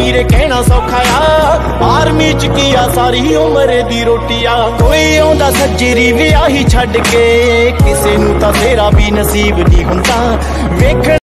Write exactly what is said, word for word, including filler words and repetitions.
वीरे कहना सौखा आर्मी च किया सारी उम्र दी रोटिया। कोई आंदा सज्जरी विआही छड़ के, किसे नूं तां तेरा भी नसीब नहीं हुंदा।